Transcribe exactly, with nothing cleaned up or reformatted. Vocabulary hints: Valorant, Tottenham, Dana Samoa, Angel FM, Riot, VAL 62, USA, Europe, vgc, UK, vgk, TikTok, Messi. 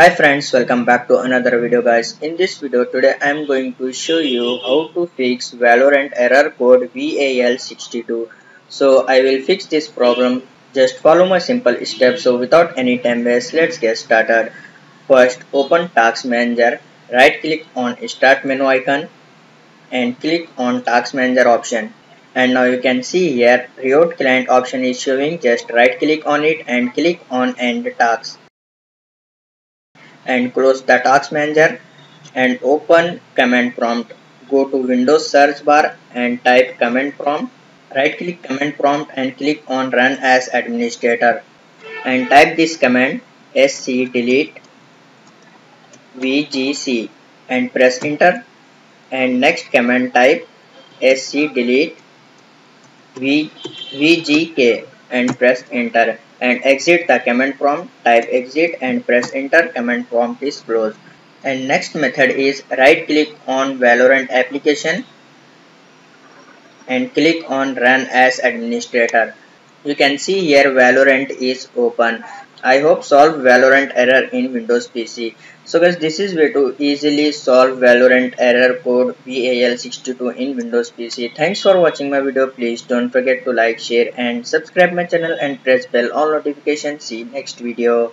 Hi friends, welcome back to another video guys. In this video today I am going to show you how to fix Valorant error code V A L sixty-two. So I will fix this problem. Just follow my simple steps. So without any time waste, let's get started. First, open Task Manager, right click on Start menu icon and click on Task Manager option. And now you can see here Riot client option is showing. Just right click on it and click on End Task. And close the Task Manager and open Command Prompt. Go to Windows search bar and type Command Prompt. Right click Command Prompt and click on Run as Administrator. And type this command sc delete vgc and press enter. And next command type sc delete v vgk and press enter. And exit the command prompt, type exit and press enter. Command prompt is closed. And next method is right click on Valorant application and click on Run as Administrator. You can see here Valorant is open. I hope solve Valorant error in Windows P C. So guys, this is way to easily solve Valorant error code V A L sixty-two in Windows P C. Thanks for watching my video. Please don't forget to like, share and subscribe my channel and press bell all notifications. See you next video.